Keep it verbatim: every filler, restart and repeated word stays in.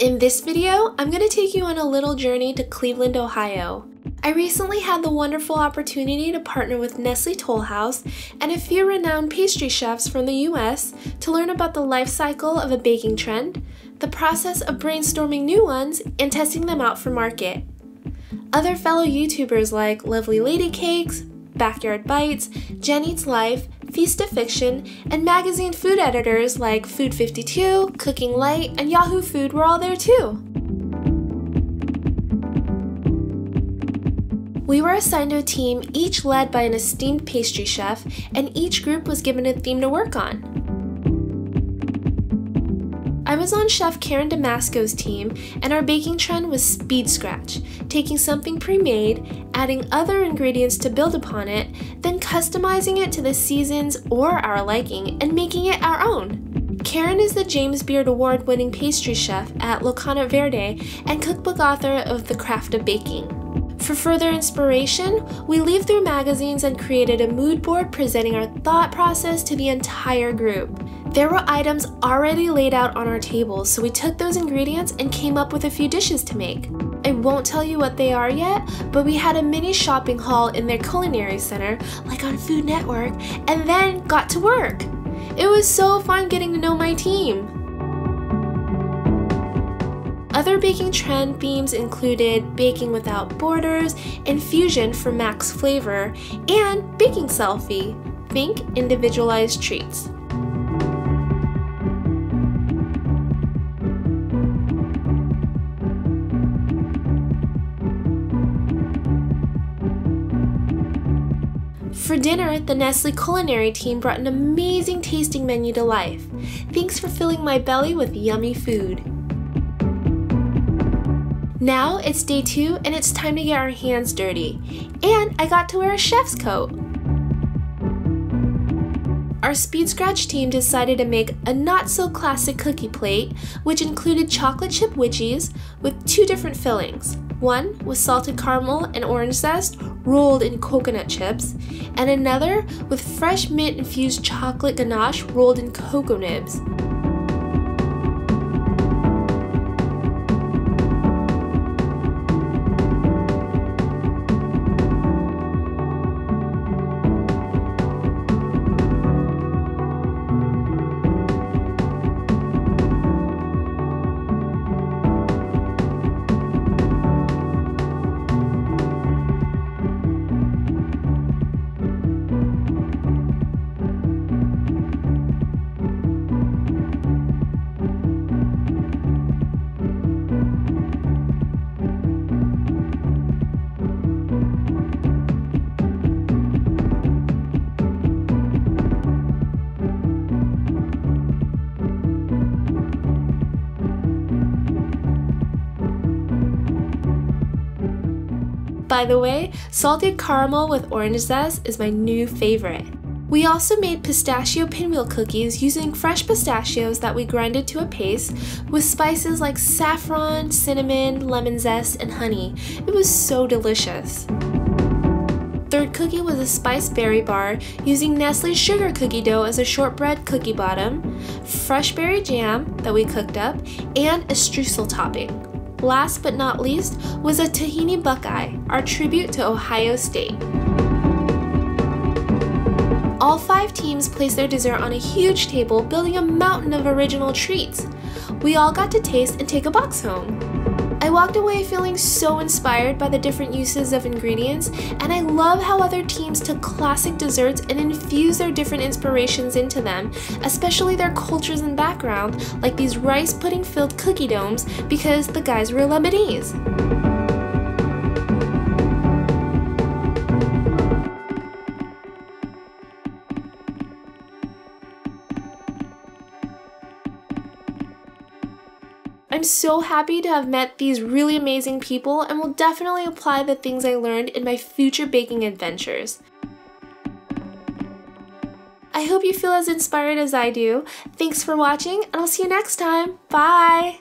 In this video, I'm going to take you on a little journey to Cleveland, Ohio. I recently had the wonderful opportunity to partner with Nestlé Toll House and a few renowned pastry chefs from the U S to learn about the life cycle of a baking trend, the process of brainstorming new ones, and testing them out for market. Other fellow YouTubers like Lovely Lady Cakes, Backyard Bites, Just Eat Life, Feast of Fiction, and magazine food editors like Food fifty-two, Cooking Light, and Yahoo Food were all there too. We were assigned to a team, each led by an esteemed pastry chef, and each group was given a theme to work on. I was on Chef Karen Damasco's team, and our baking trend was speed scratch, taking something pre-made, adding other ingredients to build upon it, then customizing it to the seasons or our liking and making it our own. Karen is the James Beard award-winning pastry chef at Locanda Verde and cookbook author of The Craft of Baking. For further inspiration, we leafed through magazines and created a mood board presenting our thought process to the entire group. There were items already laid out on our tables, so we took those ingredients and came up with a few dishes to make. I won't tell you what they are yet, but we had a mini shopping haul in their culinary center, like on Food Network, and then got to work. It was so fun getting to know my team. Other baking trend themes included baking without borders, infusion for max flavor, and baking selfie. Think individualized treats. For dinner, the Nestlé culinary team brought an amazing tasting menu to life. Thanks for filling my belly with yummy food. Now it's day two and it's time to get our hands dirty. And I got to wear a chef's coat. Our speed scratch team decided to make a not so classic cookie plate, which included chocolate chip wedgies with two different fillings. One with salted caramel and orange zest rolled in coconut chips, and another with fresh mint infused chocolate ganache rolled in cocoa nibs. By the way, salted caramel with orange zest is my new favorite. We also made pistachio pinwheel cookies using fresh pistachios that we grinded to a paste with spices like saffron, cinnamon, lemon zest, and honey. It was so delicious. Third cookie was a spiced berry bar using Nestlé's sugar cookie dough as a shortbread cookie bottom, fresh berry jam that we cooked up, and a streusel topping. Last but not least was a tahini buckeye, our tribute to Ohio State. All five teams placed their dessert on a huge table, building a mountain of original treats. We all got to taste and take a box home. I walked away feeling so inspired by the different uses of ingredients, and I love how other teams took classic desserts and infused their different inspirations into them, especially their cultures and background, like these rice pudding filled cookie domes because the guys were Lebanese. I'm so happy to have met these really amazing people and will definitely apply the things I learned in my future baking adventures. I hope you feel as inspired as I do. Thanks for watching, and I'll see you next time. Bye!